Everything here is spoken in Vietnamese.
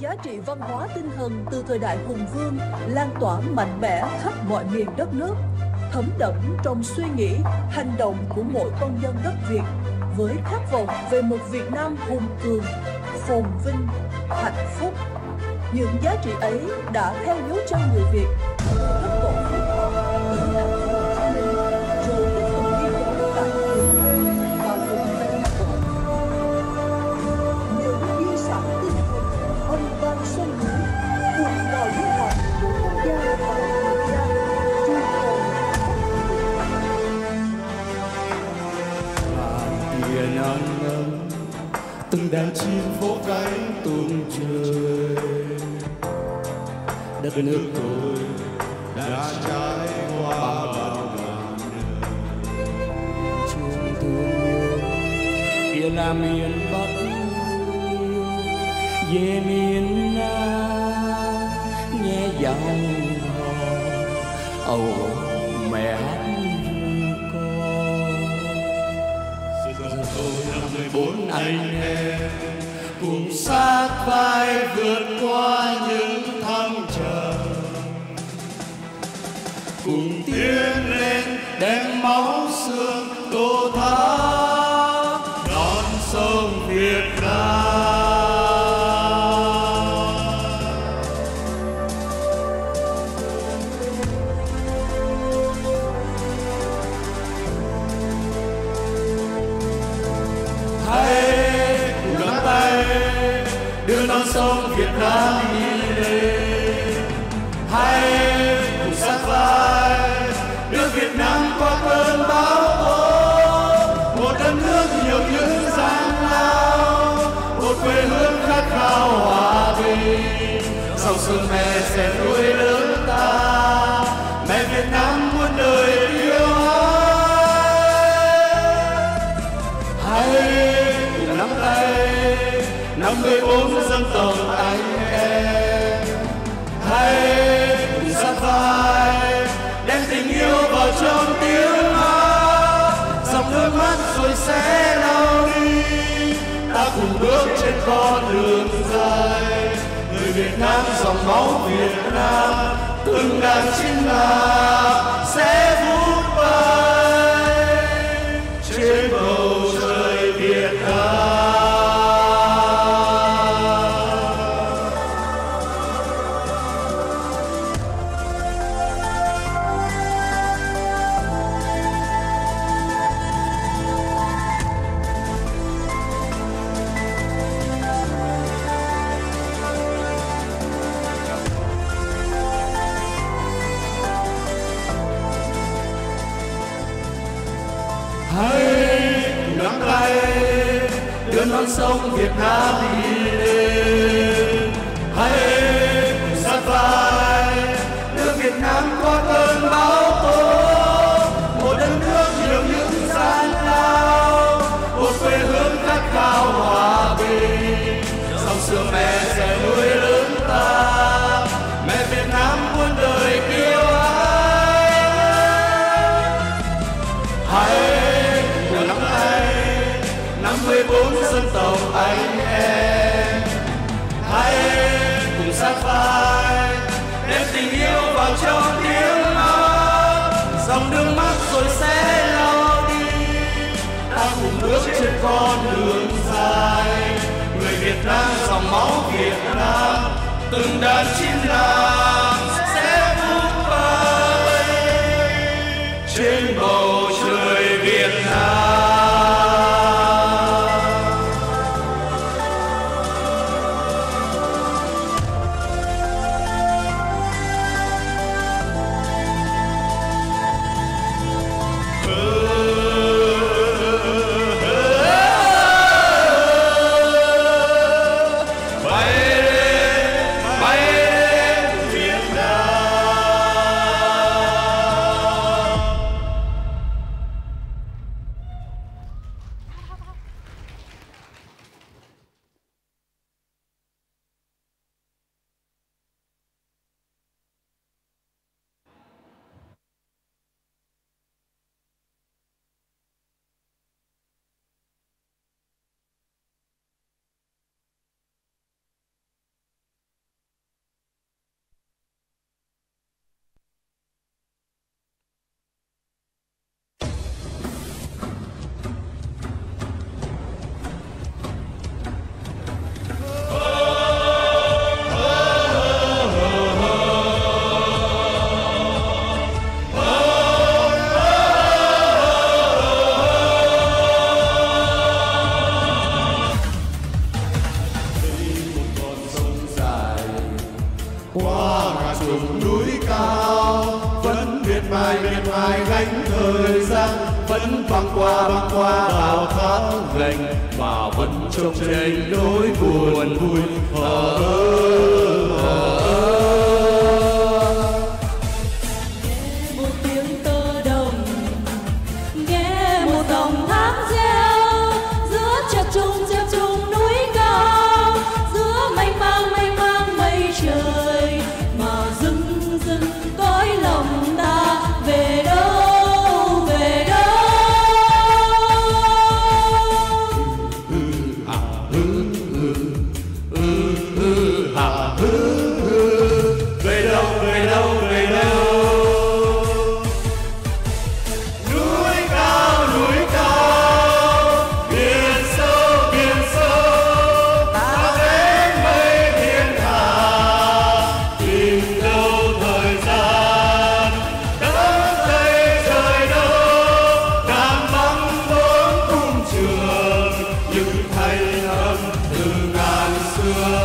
giá trị văn hóa tinh thần từ thời đại hùng vương lan tỏa mạnh mẽ khắp mọi miền đất nước, thấm đẫm trong suy nghĩ, hành động của mỗi công dân đất Việt với khát vọng về một Việt Nam hùng cường, phồn vinh, hạnh phúc. Những giá trị ấy đã theo dấu chân người Việt rất tổ quốc, rồi tiếp tục đi tới tại Việt Nam và vùng Tây Bắc. Những di sản tinh thần ông Phan Xuân Hữu cùng vào du học của quốc gia và người dân trung hồn. Hàng tiền an nâng từng đàn chim vỗ cánh tung trời. Đất nước tôi đã trải qua bao ngàn đời. Trường thương yêu Việt Nam miền Bắc, về miền Nam nghe dòng hò âu mẹ hát con. Giờ tôi là 14 anh em cùng sát vai vượt qua những thăng trầm, cùng tiến lên đem máu xương tô thắm non sông Việt Nam. Hãy cùng nắm tay đưa non sông Việt Nam đi lên. Hãy cùng sát vai Việt Nam qua cơn bão tố, một đất nước nhiều những gian lao, một quê hương khát khao hòa bình. Sau sương mẹ sẽ nuôi lớn ta, mẹ Việt Nam muôn đời yêu hát. Hãy cùng nắm tay 54 dân tộc anh em, hãy cùng sát vai đem tình yêu vào trong tiếng hát, dòng nước mắt rồi sẽ lao đi. Ta cùng bước trên con đường dài, người Việt Nam dòng máu Việt Nam, từng đàn chim là sẽ vút bay trên bầu trời Việt Nam. Non sông Việt Nam đi lên, hãy cùng sát vai đưa Việt Nam qua cơn bão tố, một đất nước nhiều những gian lao, một quê hương khát khao hòa bình. Dòng xưa mẹ sẽ nuôi lớn ta, mẹ Việt Nam muôn đời yêu ái. Hãy cùng nắm tay 54 dân tộc anh em, hãy cùng sát vai đem tình yêu vào trong tiếng hát, dòng nước mắt rồi sẽ lao đi. Ta cùng bước trên con đường dài, người Việt Nam dòng máu Việt Nam, từng đàn chim là sẽ vút bay trên bầu trời Việt Nam. Hãy subscribe qua ngàn trùng núi cao vẫn miệt mài gánh thời gian, vẫn băng qua bao tháng gành và vẫn trông tranh nỗi buồn vui. Hãy subscribe cho kênh Ghiền Mì Gõ để không bỏ lỡ những video hấp dẫn.